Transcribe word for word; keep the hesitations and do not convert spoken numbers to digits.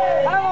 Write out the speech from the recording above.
Hey!